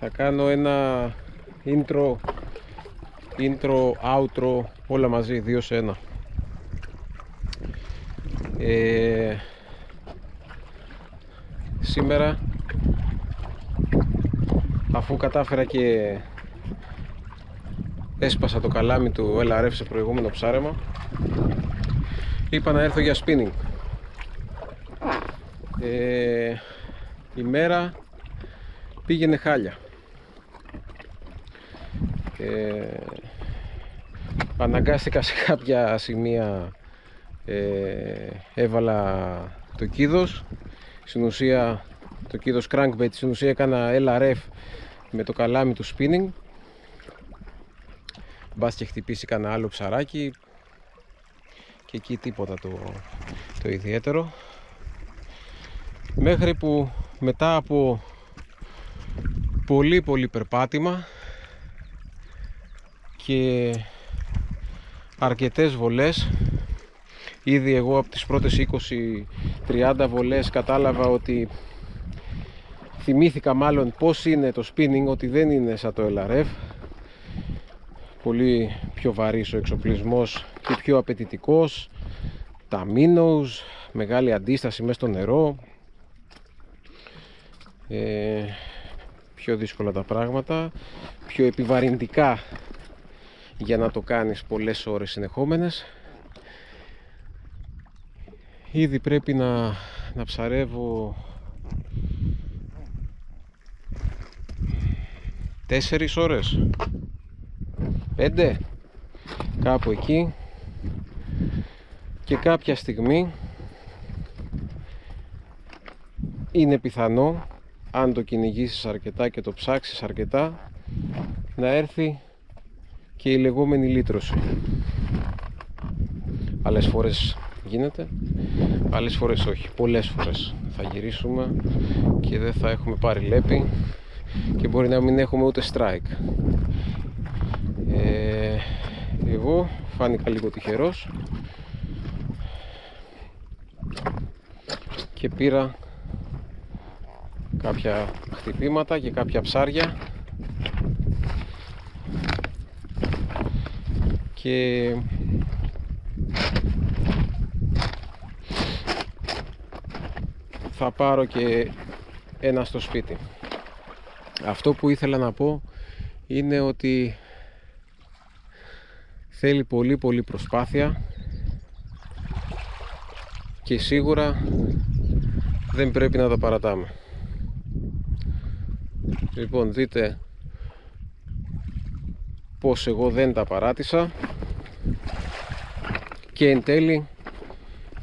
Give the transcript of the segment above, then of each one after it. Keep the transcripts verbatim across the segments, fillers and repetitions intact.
Θα κάνω ένα intro, intro, outro, όλα μαζί, δύο σε ένα. Ε, σήμερα, αφού κατάφερα και έσπασα το καλάμι του ελ αρ εφ σε προηγούμενο ψάρεμα, είπα να έρθω για spinning. Ε, η μέρα πήγαινε χάλια. Ε, αναγκάστηκα σε κάποια σημεία, ε, έβαλα το κίδος, στην ουσία το κίδος crankbait, στην ουσία έκανα ελ αρ εφ με το καλάμι του spinning, μπας και χτυπήσει κανένα άλλο ψαράκι, και εκεί τίποτα το, το ιδιαίτερο, μέχρι που μετά από πολύ πολύ περπάτημα και αρκετές βολές, ήδη εγώ από τις πρώτες είκοσι τριάντα βολές κατάλαβα ότι, θυμήθηκα μάλλον πως είναι το spinning, ότι δεν είναι σαν το ελ αρ εφ, πολύ πιο βαρύς ο εξοπλισμός και πιο απαιτητικός, τα minnows, μεγάλη αντίσταση μέσα στο νερό, ε, πιο δύσκολα τα πράγματα, πιο επιβαρυντικά για να το κάνεις πολλές ώρες συνεχόμενες. Ήδη πρέπει να, να ψαρεύω τέσσερις ώρες, πέντε, κάπου εκεί, και κάποια στιγμή είναι πιθανό, αν το κυνηγήσεις αρκετά και το ψάξεις αρκετά, να έρθει και η λεγόμενη λύτρωση. Άλλες φορές γίνεται, άλλες φορές όχι. Πολλές φορές θα γυρίσουμε και δεν θα έχουμε πάρει λέπη και μπορεί να μην έχουμε ούτε strike. Ε, εγώ φάνηκα λίγο τυχερός και πήρα κάποια χτυπήματα και κάποια ψάρια, και θα πάρω και ένα στο σπίτι. Αυτό που ήθελα να πω είναι ότι θέλει πολύ πολύ προσπάθεια και σίγουρα δεν πρέπει να τα παρατάμε. Λοιπόν, δείτε πως εγώ δεν τα παράτησα και εν τέλει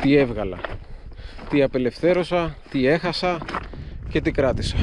τι έβγαλα, τι απελευθέρωσα, τι έχασα και τι κράτησα.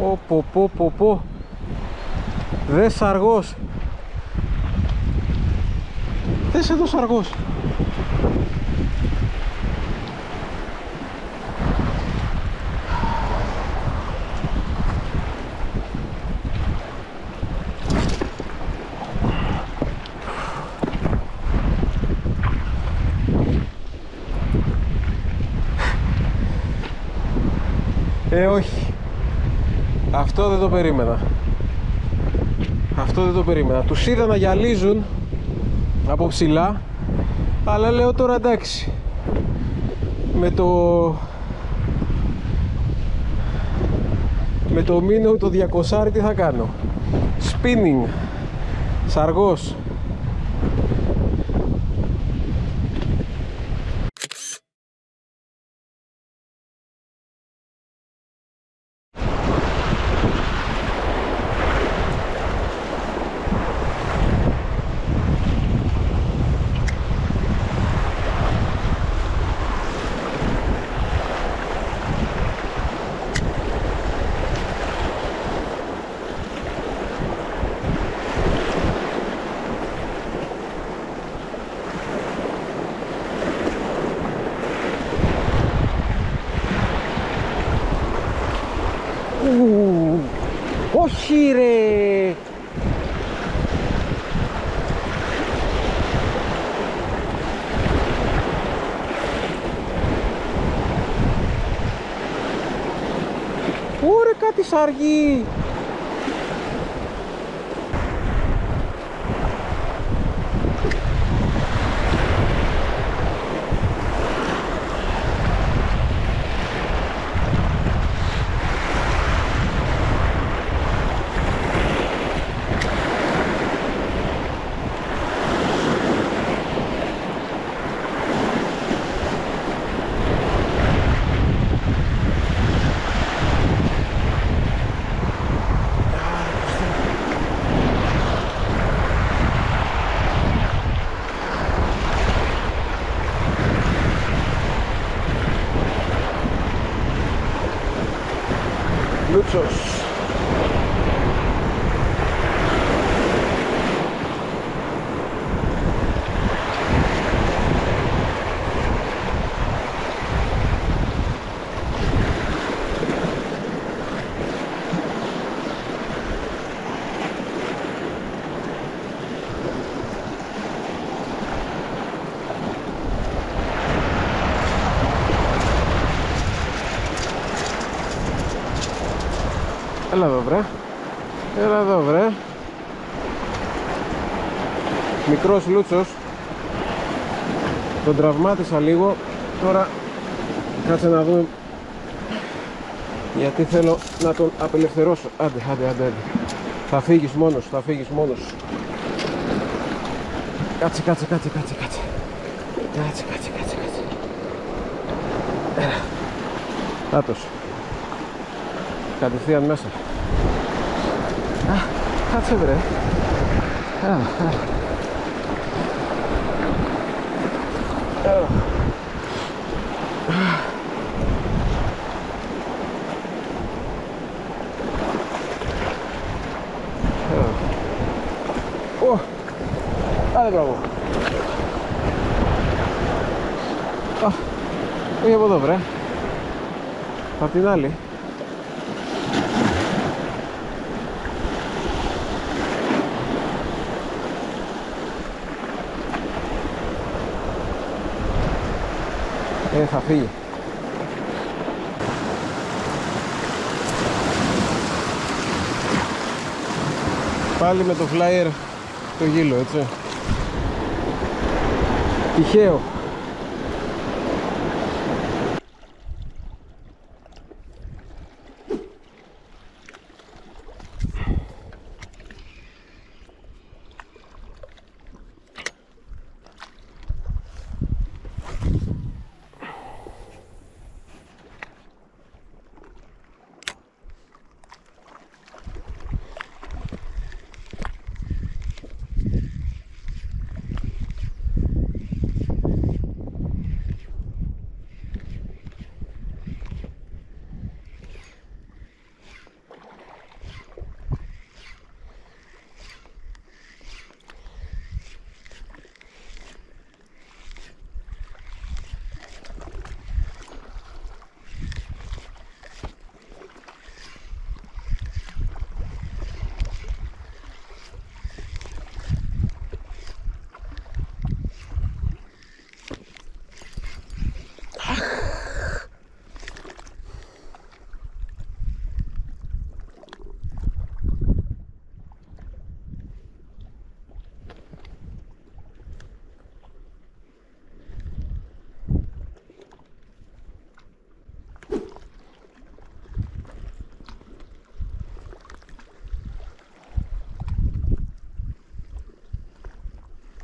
Πω πω πω πω πω, δε Σαργός, δες εδώ Σαργός. Ε, όχι. Αυτό δεν το περίμενα. Αυτό δεν το περίμενα. Τους είδα να γυαλίζουν από ψηλά, αλλά λέω τώρα εντάξει. με το με το minnow το διακόσια τι θα κάνω. Spinning, Σαργός. Όχι ρε! Ωραία, κάτι σαργή! Λούτσος. Έλα εδώ βρε, έλα εδώ βρε. Μικρός Λούτσος. Τον τραυμάτισα λίγο. Τώρα κάτσε να δούμε, γιατί θέλω να τον απελευθερώσω. Άντε, άντε, άντε, άντε. Θα φύγεις μόνος, θα φύγεις μόνος. Κάτσε, κάτσε, κάτσε, κάτσε, κάτσε. Κάτσε, κάτσε, κάτσε, κάτσε. Έλα. Άτος. Κατευθείαν μέσα. Α, κάτσε βρε. Α, α. Α. Ω, άντε μπράβο. Α, όχι από εδώ βρε. Απ' την άλλη. Ε, θα φύγει. Πάλι με το Flyer το Γύλο, έτσι. Τυχαίο.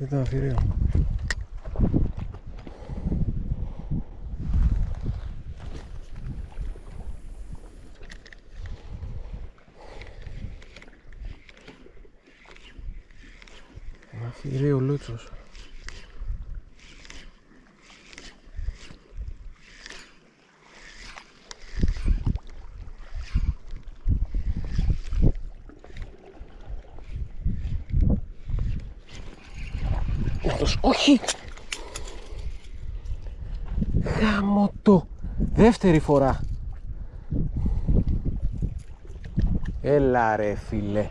Ήταν θηρίο. Θηρίο Λούτσος. Όχι! Γάμο το! Δεύτερη φορά! Έλα ρε φίλε!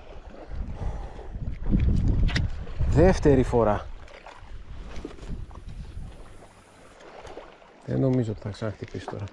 Δεύτερη φορά! Δεν νομίζω ότι θα ξαναχτυπήσει τώρα.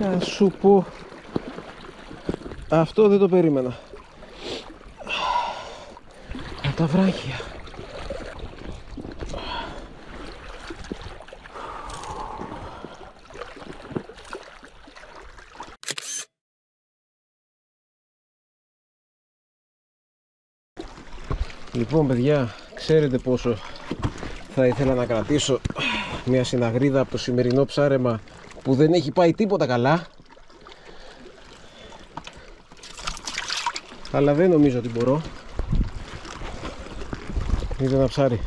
Να σου πω, αυτό δεν το περίμενα. Από τα βράχια. Λοιπόν παιδιά, ξέρετε πόσο θα ήθελα να κρατήσω μια συναγρίδα από το σημερινό ψάρεμα που δεν έχει πάει τίποτα καλά, αλλά δεν νομίζω ότι μπορώ. Είδα ένα ψάρι.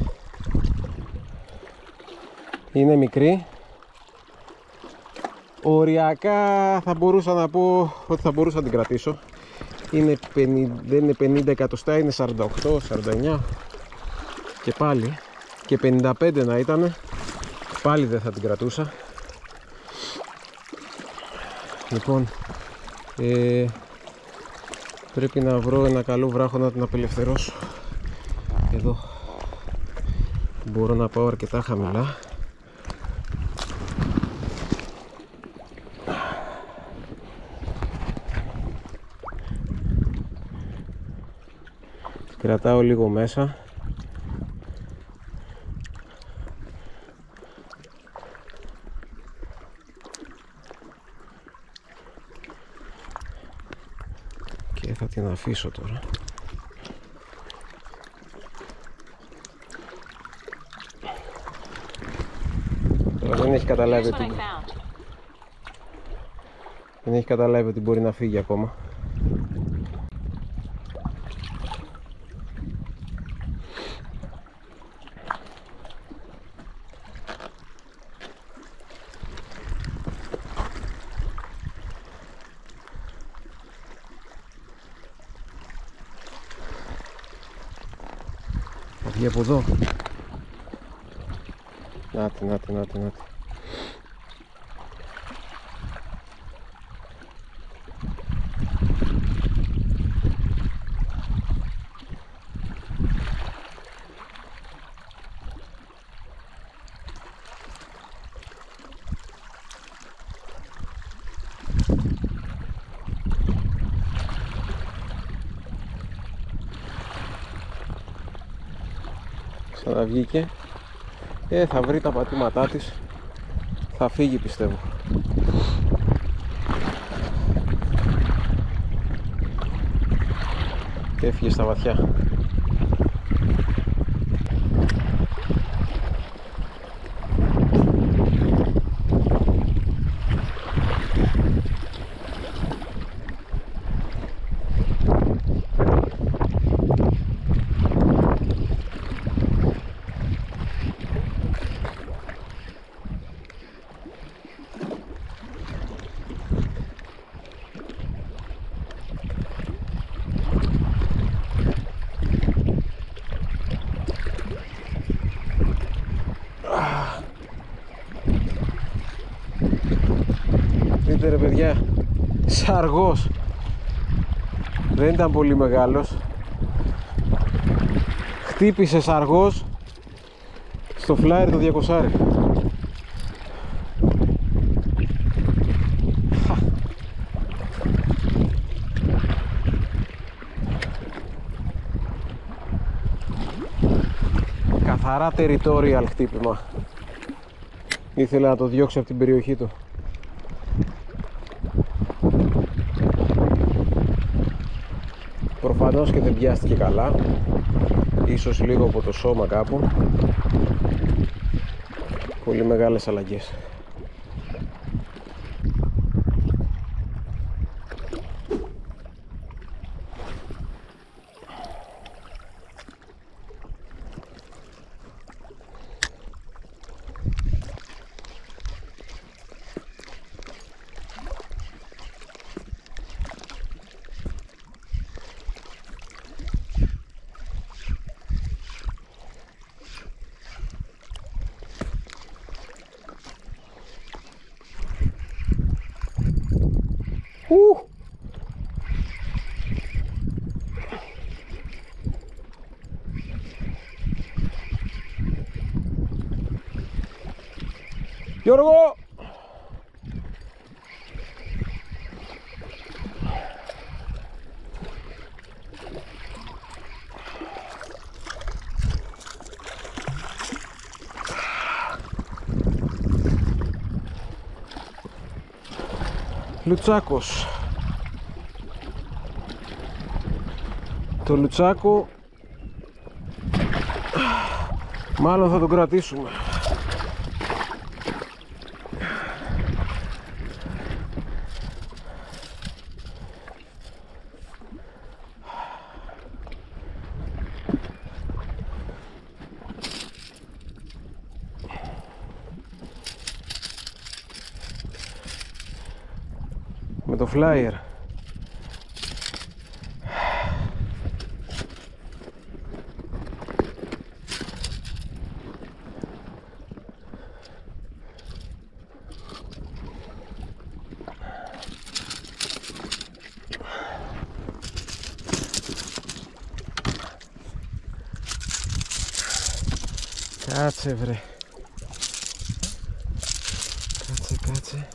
Είναι μικρή. Οριακά θα μπορούσα να πω ότι θα μπορούσα να την κρατήσω. Είναι πενήντα, δεν είναι πενήντα εκατοστά, είναι σαράντα οκτώ, σαράντα εννιά και πάλι, και πενήντα πέντε να ήταν πάλι δεν θα την κρατούσα. Λοιπόν, ε, πρέπει να βρω ένα καλό βράχο να την απελευθερώσω. Εδώ μπορώ να πάω αρκετά χαμηλά. Κρατάω λίγο μέσα. Θα την αφήσω τώρα. Τώρα δεν έχει καταλάβει ότι... δεν έχει καταλάβει ότι μπορεί να φύγει ακόμα. Και από εδώ. Νάτε, νάτε, νάτε, νάτε. ξαναβγήκε και θα βρει τα πατήματά της, θα φύγει πιστεύω. Και έφυγε στα βαθιά. Ρε παιδιά, σαργός, δεν ήταν πολύ μεγάλος, χτύπησε σαργός στο Flyer το διακόσια. Καθαρά territorial χτύπημα, ήθελε να το διώξει από την περιοχή του. Προφανώς και δεν πιάστηκε καλά, ίσως λίγο από το σώμα κάπου, πολύ μεγάλες αλλαγές. Γιώργο! Λουτσάκος. Το λουτσάκο μάλλον θα τον κρατήσουμε. Με το Flyer κάτσε βρε, κάτσε κάτσε.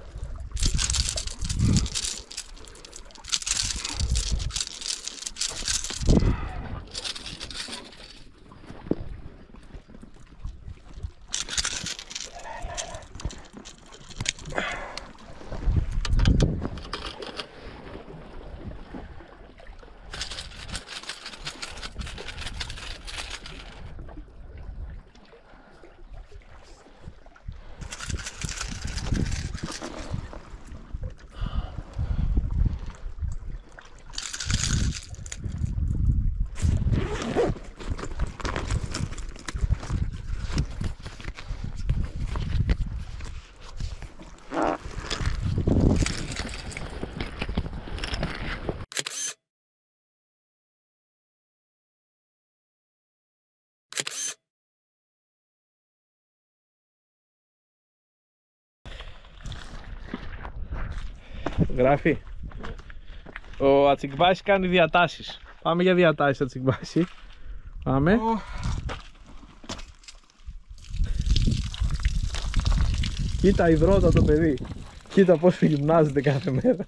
Γράφει. Ο Ατσικμπάσης κάνει διατάσεις. Πάμε για διατάσεις, Ατσικμπάση. Πάμε. Oh. Κοίτα υδρότα το παιδί. Κοίτα πως γυμνάζεται κάθε μέρα.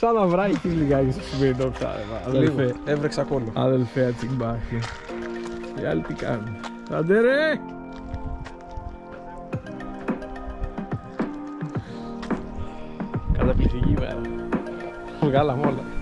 Σαν να βράχει λιγάκι στο σημερινό ψάρεμα. Αδελφέ, έβρεξα κόλλο. Αδελφέ, Ατσικμπάσης. Οι άλλοι τι κάνουν. Άντε ρε! Καταπληκτική μέρα. Βγάλαμε όλα.